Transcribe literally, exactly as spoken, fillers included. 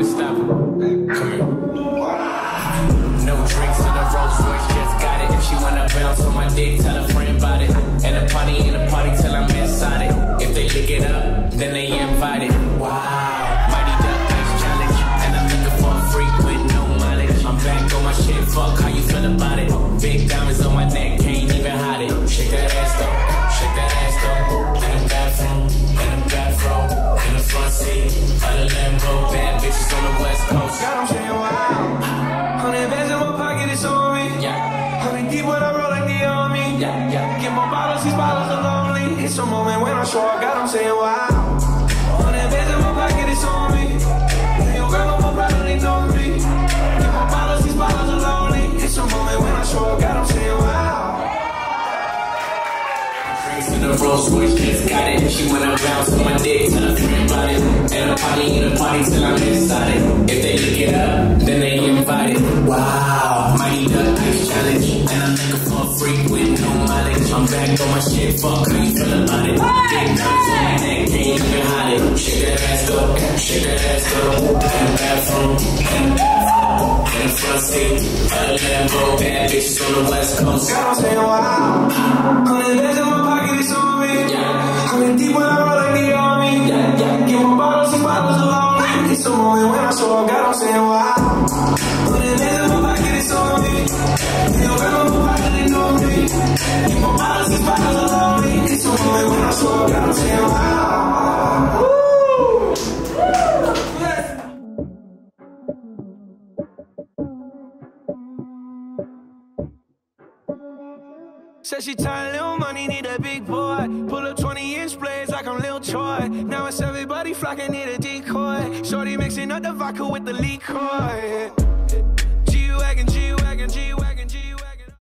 to stop it. Come here. No drinks in the Rolls Royce, just got it. If she wanna bounce on my dick, tell a friend about it. And a party in a party till I'm inside it. If they lick it up, then they invited. Wow, Mighty Duck Dice Challenge. And I'm looking for a freak with no mileage. I'm back on my shit, fuck how you feel about it. Big diamonds on my neck, can't even hide it. Shake that ass though. Shake that ass though, in the bathroom, in the bathroom, in the front seat, of the Lambo, bad bitches on the West Coast. God, I'm saying wow. Hundred bands in my pocket, it's on me. Hundred deep when I roll like the army. Get my bottles, these bottles are lonely. It's a moment when I show up, God, I'm saying wow. Hundred bands in my pocket, it's on me. Your grandma will probably know me. Get my bottles, these bottles are lonely. It's a moment when I show up, God, I'm saying wow. In the Rolls Royce, just got it. She wanna bounce on my dick, tell a friend about it. And a party in a party till I'm inside it. If they lick it up, then they invite it. Wow, Mighty Duck Dice Challenge. And I'm looking for a freak with no mileage. I'm back on my shit, fuck how you feel about it. Dick nuts on my neck, can't even hide it. Shake that ass up, shake that ass up. In the bathroom, in the bathroom, in the front seat of the Lambo, bad bitches on the West Coast. God, I'm saying wow. On the edge of my pocket, it's on me. I'm in deep when I roll like the army. Get my bottles, these bottles are lonely. It's a moment when I show up, God, I'm saying wow. On the edge of my pocket, it's on me. Your grandma will probably know me. Get my bottles, these bottles are lonely. It's a moment when I show up, God, I'm saying wow. Woo! Said she tired, little money, need a big boy. Pull up twenty inch blades like I'm Lil Troy. Now it's everybody flocking, need a decoy. Shorty mixing up the vodka with the liquor.